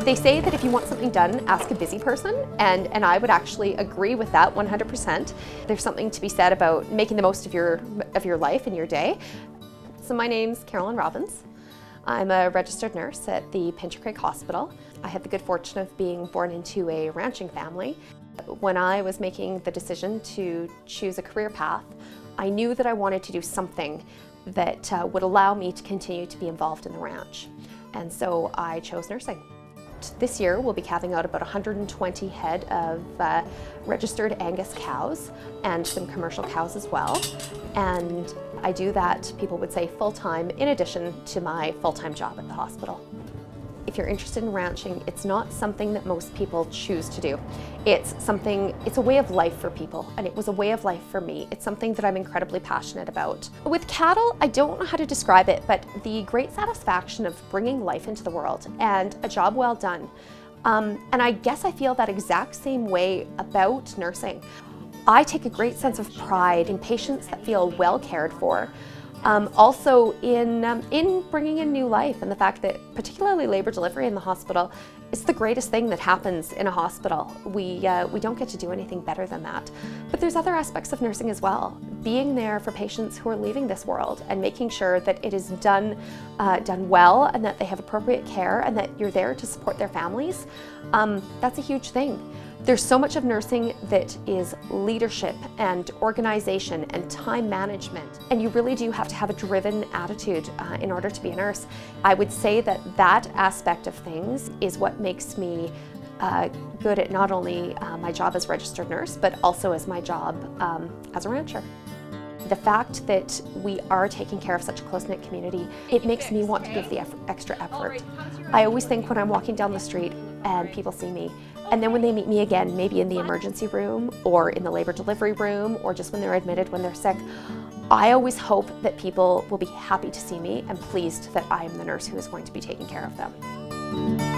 They say that if you want something done, ask a busy person, and I would actually agree with that 100%. There's something to be said about making the most of your life and your day. So my name's Carolyn Robbins. I'm a registered nurse at the Pincher Creek Hospital. I had the good fortune of being born into a ranching family. When I was making the decision to choose a career path, I knew that I wanted to do something that would allow me to continue to be involved in the ranch. And so I chose nursing. This year we'll be calving out about 120 head of registered Angus cows and some commercial cows as well. And I do that, people would say, full-time in addition to my full-time job at the hospital. If you're interested in ranching, it's not something that most people choose to do. It's a way of life for people, and it was a way of life for me. It's something that I'm incredibly passionate about. With cattle, I don't know how to describe it, but the great satisfaction of bringing life into the world and a job well done. And I guess I feel that exact same way about nursing. I take a great sense of pride in patients that feel well cared for. Also in bringing in new life, and the fact that particularly labor delivery in the hospital is the greatest thing that happens in a hospital. We don't get to do anything better than that. But there's other aspects of nursing as well. Being there for patients who are leaving this world and making sure that it is done well, and that they have appropriate care, and that you're there to support their families, that's a huge thing. There's so much of nursing that is leadership and organization and time management, and you really do have to have a driven attitude in order to be a nurse. I would say that that aspect of things is what makes me good at not only my job as registered nurse, but also as my job as a rancher. The fact that we are taking care of such a close-knit community, it makes me want to give the extra effort. I always think when I'm walking down the street and people see me, and then when they meet me again, maybe in the emergency room or in the labor delivery room or just when they're admitted when they're sick, I always hope that people will be happy to see me and pleased that I am the nurse who is going to be taking care of them.